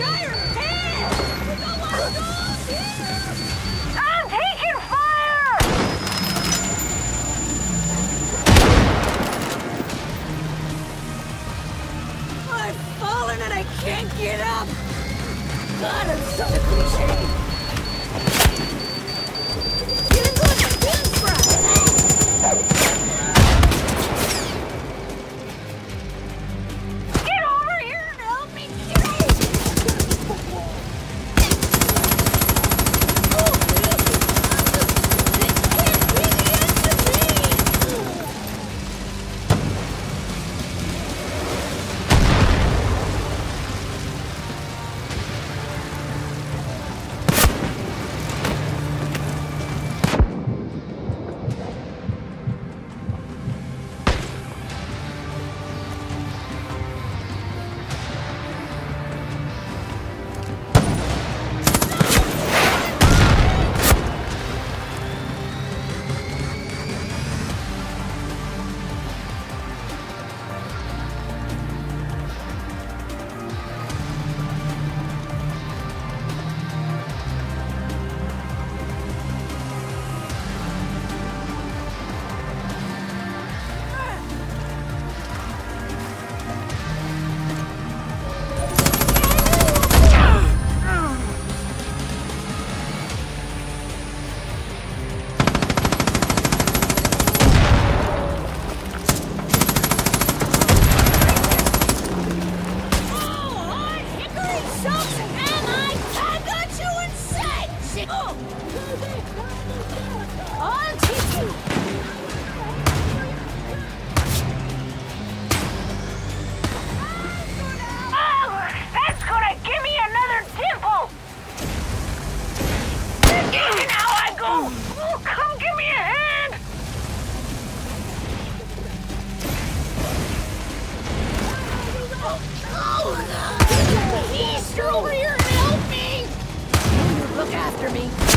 Dire hands! No one goes here! I'm taking fire! I've fallen and I can't get up! God, I'm so cliche! Look after me.